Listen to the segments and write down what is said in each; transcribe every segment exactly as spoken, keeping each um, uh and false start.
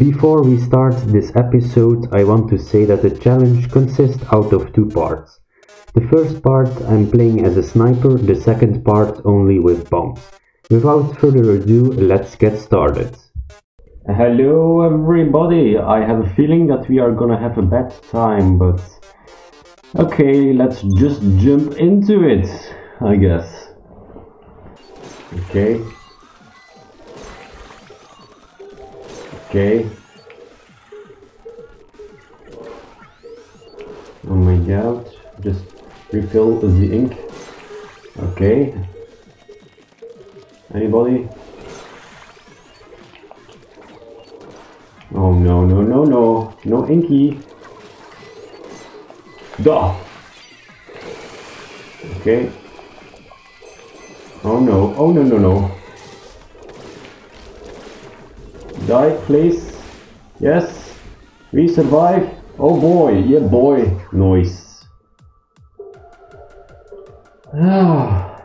Before we start this episode, I want to say that the challenge consists out of two parts. The first part I'm playing as a sniper, the second part only with bombs. Without further ado, let's get started. Hello everybody, I have a feeling that we are gonna have a bad time, but... okay, let's just jump into it, I guess. Okay. Okay. Oh my god, just refill the ink. Okay. Anybody? Oh no, no, no, no. No inky. Duh! Okay. Oh no, oh no, no, no. Die, please. Yes. We survive. Oh boy, yeah boy. Nice. Ah.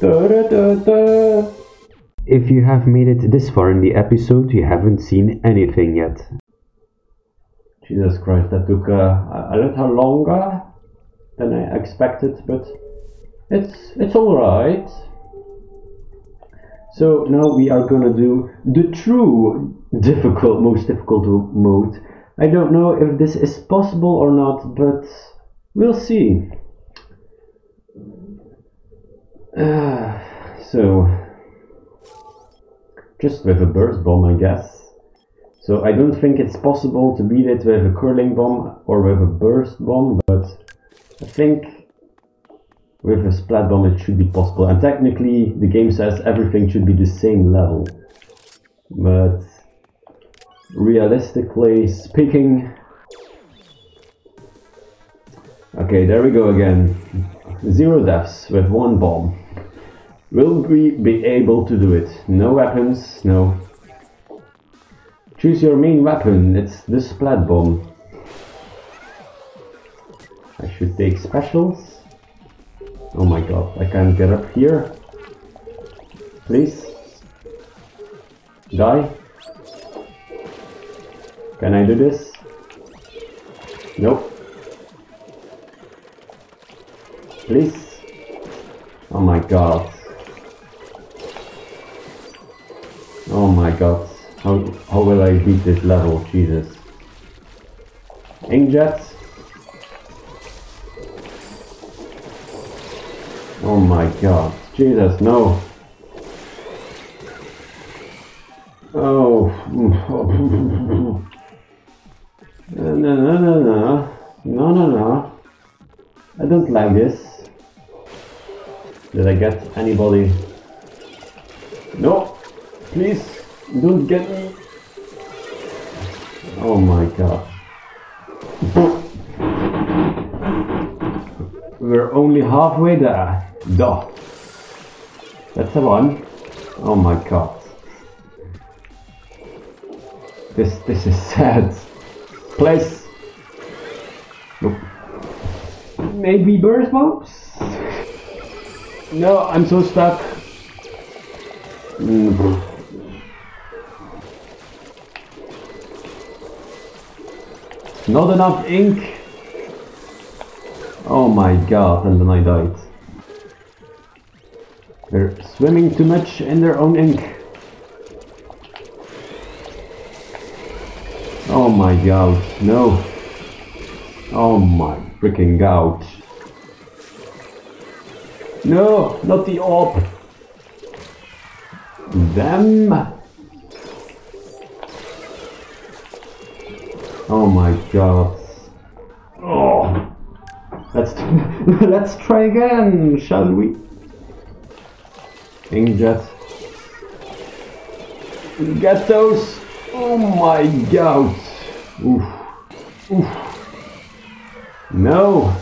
Da, da, da, da. If you have made it this far in the episode, you haven't seen anything yet. Jesus Christ, that took uh, a little longer than I expected, but it's it's alright. So now we are gonna do the true difficult, most difficult mode. I don't know if this is possible or not, but we'll see. Uh, so, just with a burst bomb, I guess. So I don't think it's possible to beat it with a curling bomb or with a burst bomb, but I think with a splat bomb it should be possible. And technically the game says everything should be the same level, but realistically speaking... okay, there we go again. Zero deaths with one bomb. Will we be able to do it? No weapons, no. Choose your main weapon, it's the splat bomb. I should take specials. Oh my god, I can't get up here. Please. Die. Can I do this? Nope. Please. Oh my god. Oh my god. How, how will I beat this level? Jesus. Inkjets. Oh my god. Jesus, no. Oh. No, no, no, no, no. No, no, no. I don't like this. Did I get anybody? No. Please. Don't get me! Oh my god. We're only halfway there. Duh. That's the one. Oh my god. This this is sad. Place. Nope. Maybe burst bombs? No, I'm so stuck. Mm-hmm. Not enough ink! Oh my god, and then I died. They're swimming too much in their own ink. Oh my god, no. Oh my freaking god. No, not the orb. Them. Oh my god. Oh. Let's, let's try again, shall we? Inkjet. Get those! Oh my god! Oof. Oof. No!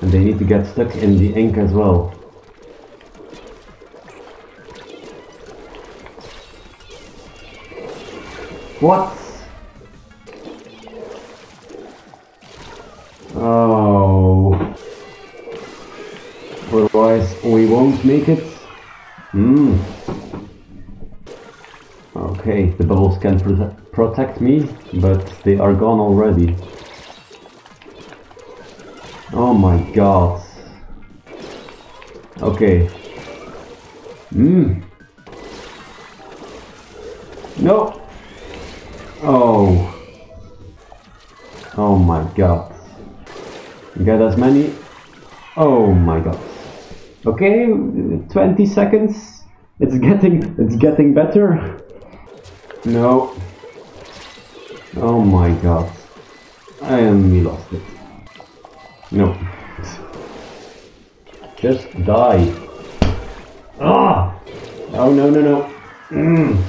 And they need to get stuck in the ink as well. What? Oh, otherwise we won't make it. Hmm. Okay, the bubbles can prote- protect me, but they are gone already. Oh my god. Okay. Hmm. No! Oh. Oh my god. Get as many. Oh my god. Okay, twenty seconds. It's getting, it's getting better. No. Oh my god. I only lost it. No. Just die. Ah! Oh no no no. Mm.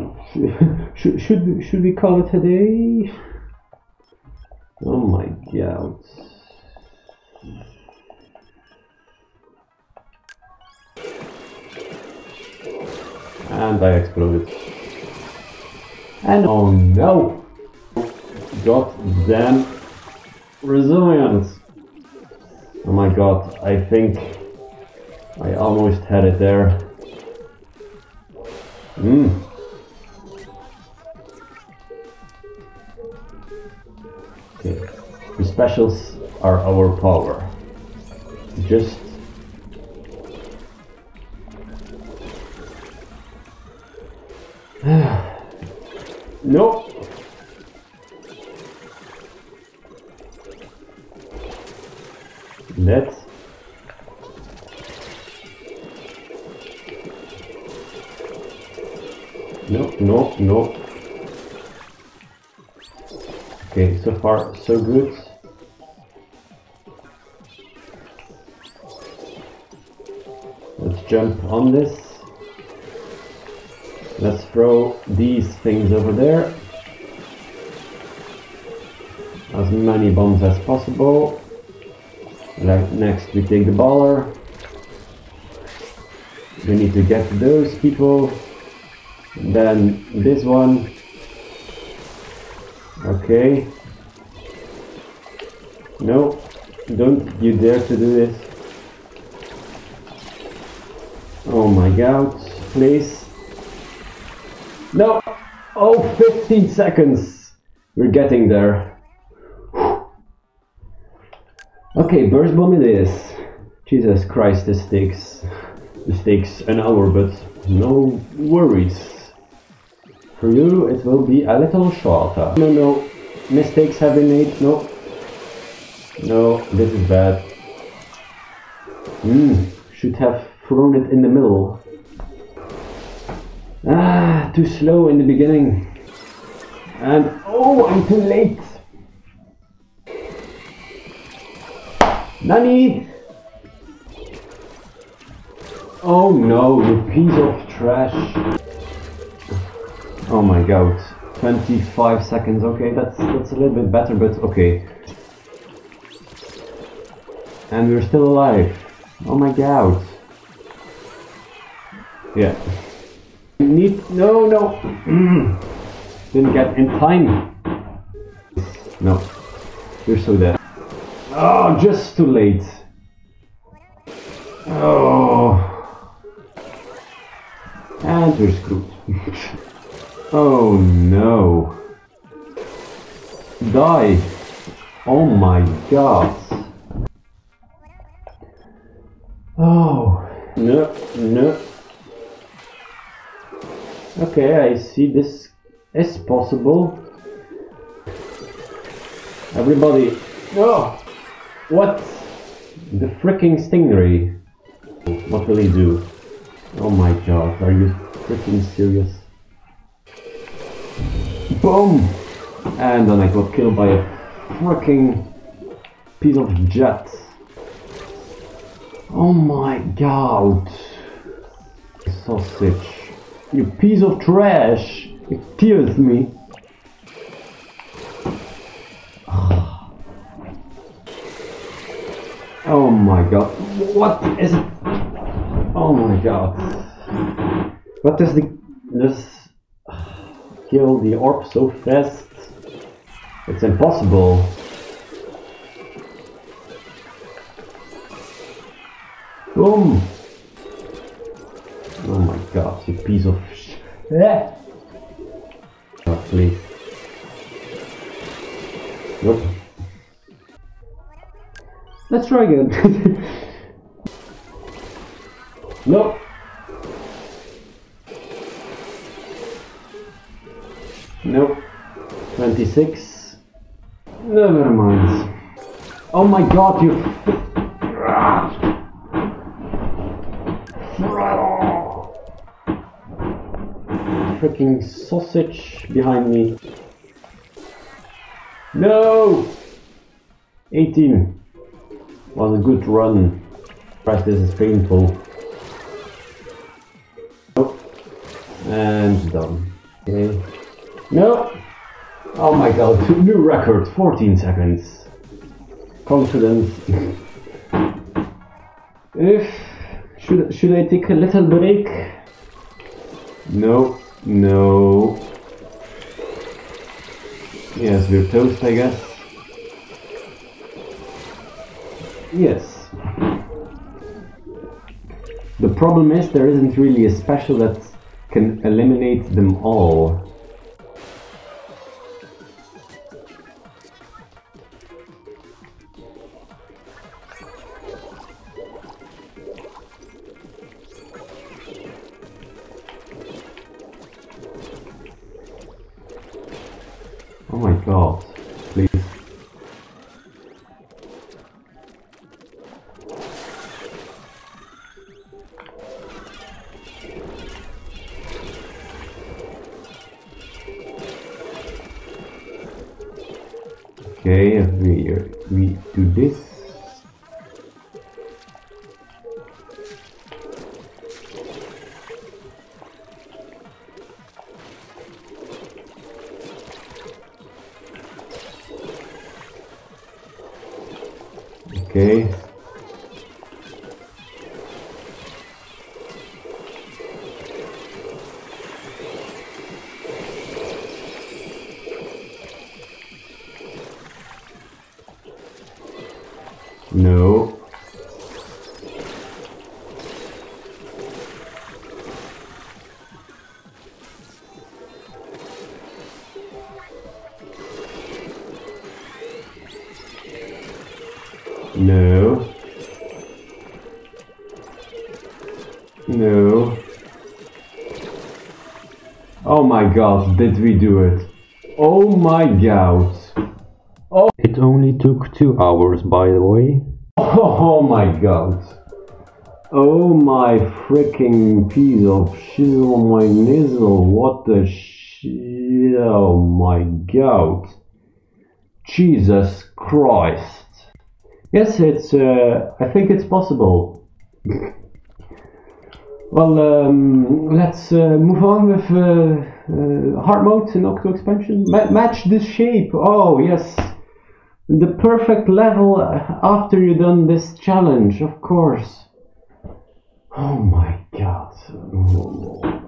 Uh, should should should we call it a day? Oh my god. And I exploded. And oh no! God damn resilience! Oh my god, I think I almost had it there. Hmm. Okay. The specials are our power. Just nope. Let's no, no, no. Okay, so far so good. Let's jump on this. Let's throw these things over there. As many bombs as possible. Like next we take the baller. We need to get those people. And then this one. Okay. No, don't you dare to do this. Oh my god, please. No! Oh, fifteen seconds! We're getting there. Okay, burst bomb it is. Jesus Christ, this takes, this takes an hour, but no worries. For you, it will be a little shorter. No, no, mistakes have been made, no. No, this is bad. Hmm, should have thrown it in the middle. Ah, too slow in the beginning. And oh, I'm too late. Nani! Oh no, you piece of trash. Oh my god. twenty-five seconds, okay, that's that's a little bit better, but okay. And we're still alive. Oh my god. Yeah. Need no no didn't get in time. No, you're so dead. Oh, just too late. Oh, and we're screwed. Oh no, die. Oh my god. Oh no no. Okay, I see this is possible. Everybody. Oh! What? The freaking stingray. What will he do? Oh my god, are you freaking serious? Boom! And then I got killed by a freaking piece of jet. Oh my god. Sausage. You piece of trash! It kills me! Oh my god, what is it? Oh my god. What does the... this... kill the orb so fast? It's impossible. Boom! Oh my god, you piece of sh... Yeah. Oh, please. Nope. Let's try again. No. Nope. twenty-six. Never mind. Oh my god, you... Freaking sausage behind me. No! eighteen. Was a good run. Christ, this is painful. And done. Okay. No! Oh my god, new record, fourteen seconds. Confidence. If should should I take a little break? No, no. Yes, we're toast, I guess. Yes. The problem is there isn't really a special that can eliminate them all. Oh my god, please. Okay, we, we do this. Okay. No. No. No. Oh my god, did we do it? Oh my god. Oh. It only took two hours, by the way. Oh my god. Oh my freaking piece of shizzle my nizzle. What the shit? Oh my god. Jesus Christ. Yes, it's. Uh, I think it's possible. Well, um, let's uh, move on with uh, uh, hard mode in Octo Expansion. Ma match this shape. Oh yes, the perfect level after you've done this challenge, of course. Oh my god. Oh.